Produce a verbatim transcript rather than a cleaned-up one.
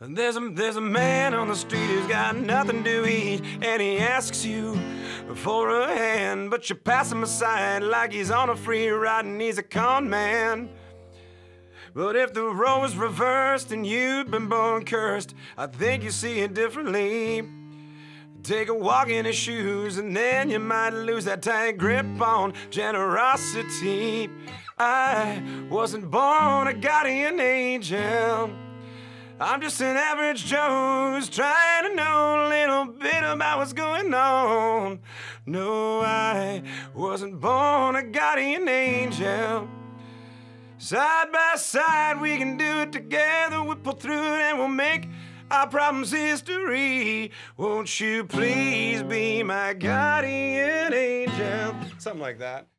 There's a, there's a man on the street who's got nothing to eat, and he asks you for a hand, but you pass him aside like he's on a free ride and he's a con man. But if the role was reversed and you'd been born cursed, I think you see it differently. Take a walk in his shoes and then you might lose that tight grip on generosity. I wasn't born a guardian angel, I'm just an average Joe who's trying to know a little bit about what's going on. No, I wasn't born a guardian angel. Side by side, we can do it together. We'll pull through it and we'll make our problems history. Won't you please be my guardian angel? Something like that.